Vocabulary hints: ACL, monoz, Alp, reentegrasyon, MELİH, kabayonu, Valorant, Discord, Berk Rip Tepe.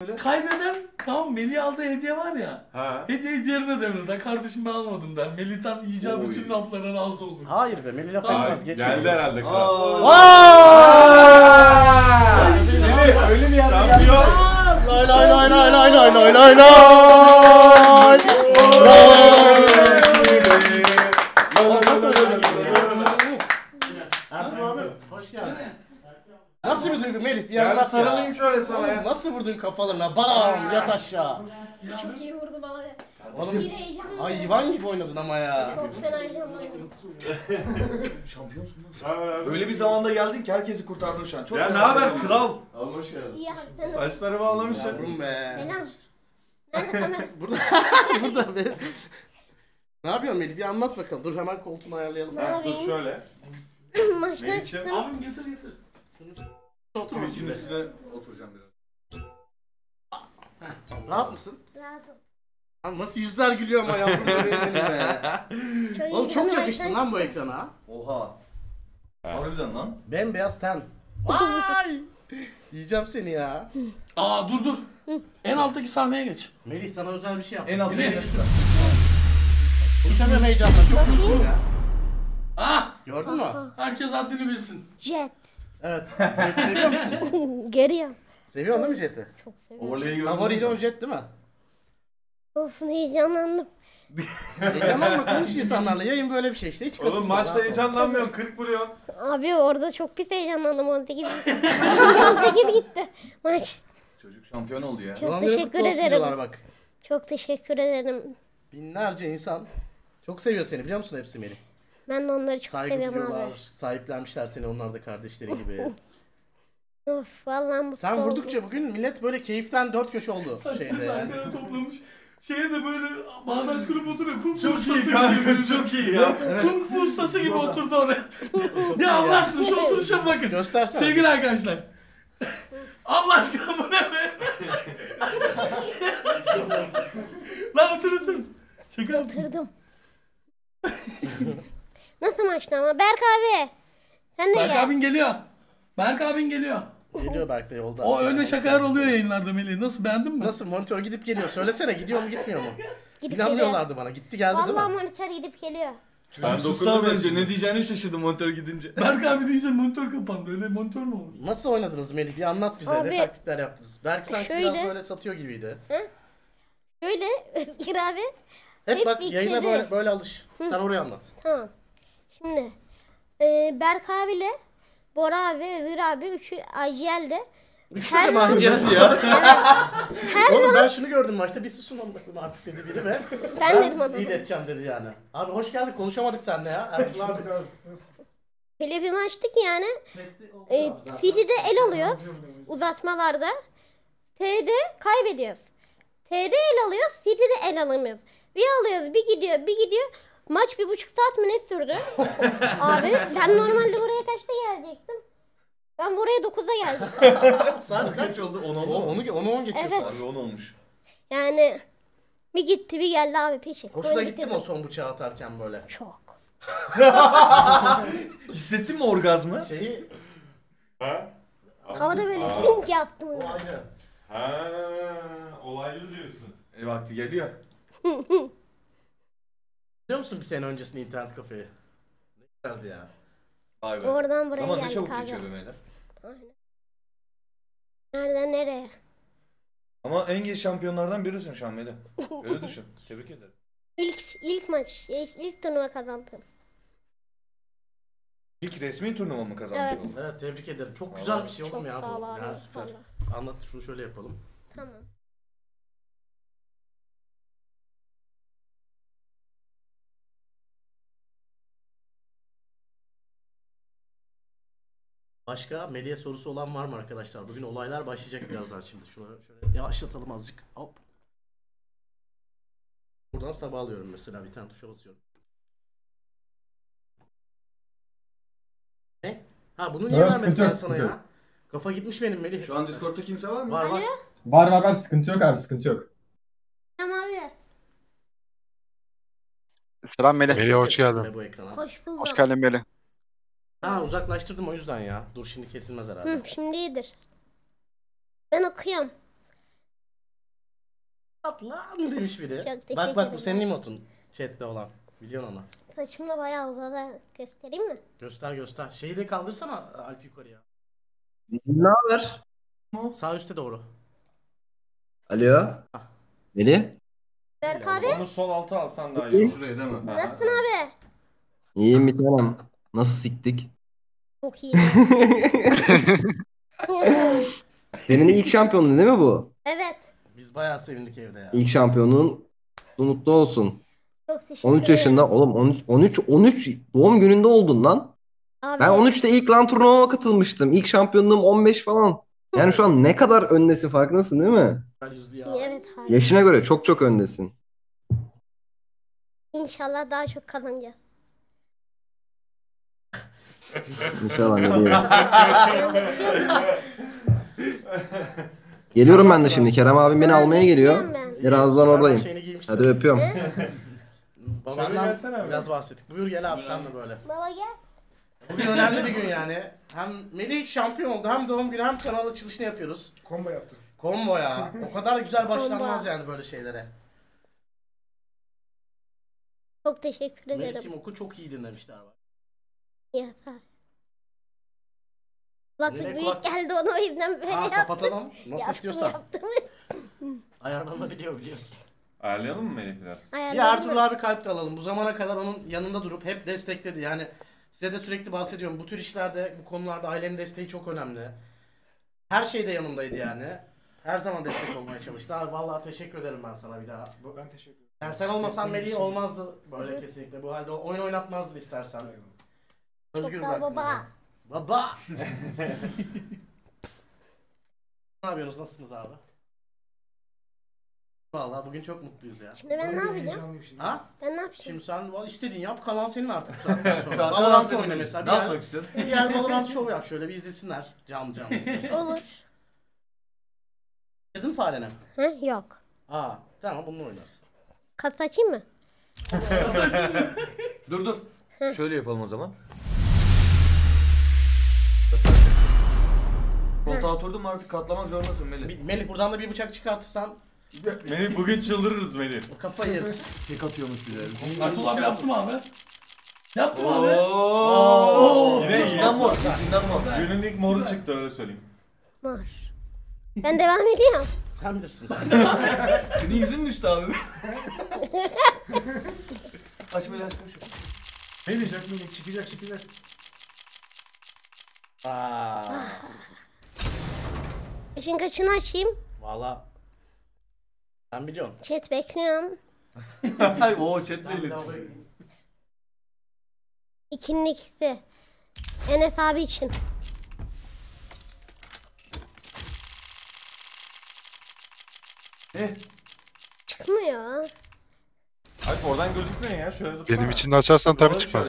Öyle. Kaybeden tamam Melih aldığı hediye var ya. Ha. Hediyeyi diğerine devirdi. Kardeşim ben almadım der. Melih'ten yiyeceğim bütün laflara razı olur. Hayır be Melih lafı olmaz geçmiyor. Geldi herhalde kral. Vaaay! Melih öyle mi yani? Şampiyon! Lay lay lay lay lay lay lay lay lay! Ertuğrul abi hoş geldin. Nasıl bir duygu Melih? Bir yandan sarılayım şöyle sana ya. Nasıl vurdun kafalarına? Bam! Yat aşağı. Çok iyi vurdu bana. Oğlum hayvan gibi oynadın ama ya. Çok fena heyecanla oynadım. Şampiyonsun lan. Öyle bir zamanda geldin ki herkesi kurtardın şu an. Çok ya ne haber kral? Abi hoş geldin. Saçları bağlamış ya. Yavrum be. Selam. Nerede kamer? Burada. Burada be. Ne yapıyorsun Melih? Bir anlat bakalım. Dur hemen koltuğunu ayarlayalım. Ha, dur şöyle. Maçtan çıktım. Abim getir getir. Oturma içine oturacağım biraz. Rahat mısın? Rahatım. Lan nasıl yüzler gülüyor ama yavrum benim. Oğlum çok yakıştın lan bu ekrana. Oha. Harbiden lan. Bembeyaz ten. Vay! Yiyeceğim seni ya. Aa dur dur. En alttaki sahneye geç. Melih sana özel bir şey yap. En alttaki sahneye geç. Uçamıyorum heyecanla. Çok mutluyum ya. Ah! Gördün mü? Herkes haddini bilsin. Jet. Evet. Jet'i seviyor musun? Geriyorum. Seviyorsun değil mi Jet'i? Çok seviyorum. Favori o Jet değil mi? Of heyecanlandım. Heyecanlanma konuş insanlarla. Yayın böyle bir şey işte. Hiç oğlum maçta heyecanlanmıyorsun. 40 vuruyorsun. Abi orada çok pis heyecanlandım. Onda gibi. Onda gibi gitti. Maç. Çocuk şampiyon oldu ya. Çok teşekkür ederim. Bak. Çok teşekkür ederim. Binlerce insan çok seviyor seni biliyor musun hepsi beni? Ben de onları çok seviyorum abi. Sahiplenmişler seni onlar da kardeşleri gibi. Of vallahi mutlu sen vurdukça oldum. Bugün millet böyle keyiften dört köşe oldu. Saçını yani. Toplamış. Şeye de böyle bağdaş kurup oturuyor. Kung fu ustası gibi. Kanka, çok iyi ya. Evet. Kung fu ustası gibi oturdu oraya. Ya Allah aşkına şu oturuşa bakın. Göstersene. Sevgili arkadaşlar. Allah aşkına bu ne be? Lan otur otur. Şaka oturdum. Nasıl maçtı ama? Berk abi. Sen de Berk gel. Abin geliyor. Berk abin geliyor. Geliyor Berk de yolda. O öyle şakalar oluyor yayınlarda Melih. Nasıl beğendin mi? Nasıl monitör gidip geliyor. Söylesene gidiyor mu gitmiyor mu? Gidip geliyorlardı bana. Gitti geldi vallahi değil mi? Vallahi monitör gidip geliyor. Çocuk ben 9'dan önce ne diyeceğini şaşırdım monitör gidince. Berk abi deyince monitör kapandı. Öyle monitör mü olur? Nasıl oynadınız Melih? Bir anlat bize. Abi, ne taktikler yaptınız? Berk sanki şöyle, biraz böyle satıyor gibiydi. Hı? Şöyle Özgür abi. Hep bak yayına böyle, böyle alış. Hı. Sen oraya anlat. Tamam. Şimdi Berk abiyle Bora abi, Özgür abi üçü ACL'de. Üçü de mi ACL'si ya? Her oğlum ben şunu gördüm maçta bir susun onu artık dedi biri ve ben dedim adamı. İyi de edeceğim dedi yani. Abi hoş geldik konuşamadık seninle ya. Ertuğrul abi. Telefonu açtık yani. City'de el alıyoruz uzatmalarda. T'de kaybediyoruz. T'de el alıyoruz, City'de el alamıyoruz. Bir alıyoruz, bir gidiyor, bir gidiyor. Maç 1,5 saat mi ne sürdü? Abi ben normalde buraya kaçta gelecektim? Ben buraya 9'da geldim. Saat kaç oldu? 10 oldu. 10-10 geçiyor evet. Abi 10 olmuş. Yani bir gitti bir geldi abi peşin. Hoşuna gitti mi o son bıçağı atarken böyle? Çok. Hissettin mi orgazmı? Şeyi... Ha? Havada böyle dink yaptım. Olaylı. Ha, olaylı diyorsun. Vakti geliyor. Biliyor musun bir sene öncesinde internet kafeye? Ne güzeldi ya. Vay be. Oradan buraya zaman geldik abi. Zaman ne çabuk geçiyordu beyler. Aynen. Nereden nereye? Ama en genç şampiyonlardan birisin şu an Melih. Öyle düşün. Tebrik ederim. İlk maç, ilk turnuva kazandım. İlk resmi turnuva mı kazanmış evet. Oldun? Evet tebrik ederim. Çok vallahi güzel bir şey oldu mu ya bu? Ya süper. Allah. Anlat şunu şöyle yapalım. Tamam. Başka Melih'e sorusu olan var mı arkadaşlar? Bugün olaylar başlayacak birazdan şimdi. Şunu şöyle yavaşlatalım azıcık. Hop. Buradan sabah alıyorum mesela bir tane tuşa basıyorum. Ne? Ha bunu niye vermedim ben sana ya? Kafa gitmiş benim Melih. Şu an Discord'ta kimse var mı? Var var. Var sıkıntı yok abi sıkıntı yok. Tamam abi. Selam Melih. Melih hoş geldin. Hoş bulduk. Hoş geldin Melih. Ha uzaklaştırdım o yüzden ya. Dur şimdi kesilmez herhalde. Hı, şimdi iyidir. Ben okuyorum. at lan demiş biri. Bak bak bu senin emotun. Chat'te olan. Biliyorsun onu. Saçımla bayağı uzadı. Göstereyim mi? Göster göster. Şeyi de kaldırsana Alp yukarıya. Ne haber? Sağ üstte doğru. Alo. Melih. Berk abi. Onu sol alta alsan daha iyi. Şuraya değil mi? Nasılsın abi? İyiyim bir tanem. Nasıl siktik? Çok iyi. Senin ilk şampiyonun değil mi bu? Evet. Biz bayağı sevindik evde ya. İlk şampiyonun mutlu olsun. Çok teşekkür ederim. 13 yaşında oğlum 13 doğum gününde oldun lan. Abi. Ben 13'te ilk lan turnuvama katılmıştım. İlk şampiyonluğum 15 falan. Yani şu an ne kadar öndesin farkındasın değil mi? Evet abi. Yaşına göre çok çok öndesin. İnşallah daha çok kalınca. İnşallah ne diyeyim. Geliyorum ben de şimdi. Kerem abim beni almaya geliyor. Birazdan oradayım. Hadi öpüyorum. Babandan biraz bahsettik. Buyur gel abi sen de böyle. Baba gel. Bugün önemli bir gün yani. Hem MELİH şampiyon oldu, hem doğum günü, hem kanal açılışını yapıyoruz. Combo yaptım. Combo ya. O kadar güzel başlanmaz yani böyle şeylere. Çok teşekkür ederim. MELİH'cim oku çok iyi dinlemişler bak. Yapar. Kulaklık büyük geldi ona o yüzden böyle yaptım. Kapatalım. Nasıl istiyorsan. Ayarlanabiliyor biliyorsun. Ayarlayalım mı MELİH biraz? Ya Ertuğrul abi kalpte alalım. Bu zamana kadar onun yanında durup hep destekledi yani. Size de sürekli bahsediyorum. Bu tür işlerde, bu konularda ailenin desteği çok önemli. Her şeyde yanımdaydı yani. Her zaman destek olmaya çalıştı. Abi vallahi teşekkür ederim ben sana bir daha. Ben teşekkür ederim. Yani sen olmasan MELİH olmazdı böyle evet. Kesinlikle. Bu halde oyun oynatmazdı istersen. Özgür bak. Baba. Baba. Ne yapıyorsunuz? Nasılsınız abi? Vallahi bugün çok mutluyuz ya. Şimdi ben ne yapacağım? Ha? Ben ne yapacağım? Şimdi sen istediğin yap, kanal senin artık bu saatten sonra. Valorant oyna mesela. Ne yapmak istiyorsun? Bir yer Valorant show yap şöyle bir izlesinler. Canlı canlı istiyorsan. Olur. Dedin farene? He yok. Aa tamam bununla oynarsın. Kasa açayım mı? Kasa açayım mı? Dur dur. Şöyle yapalım o zaman. Koltuğa oturdum artık katlamak zorundasın MELİH. MELİH buradan da bir bıçak çıkartırsan. MELİH bugün çıldırırız MELİH. Kafayı yeriz. Tek atıyormuş bize. Ertuğrul abi yaptım abi. Yaptım abi. Yine iyi. Mor. Günün ilk moru çıktı öyle söyleyeyim. Mor. Ben devam ediyorum. Sen bilirsin. Senin yüzün düştü abi. Aç böyle aç koş. MELİH yakınlık çıkacak çıkacak. İşin kaçını açayım? Valla. Ben biliyorum. Chat bekliyorum. Oo chat bekliyorum. İkincisi. Enes abi için. Çıkmıyor. Abi oradan gözükmüyor ya. Şöyle benim için açarsan tabii çıkmaz.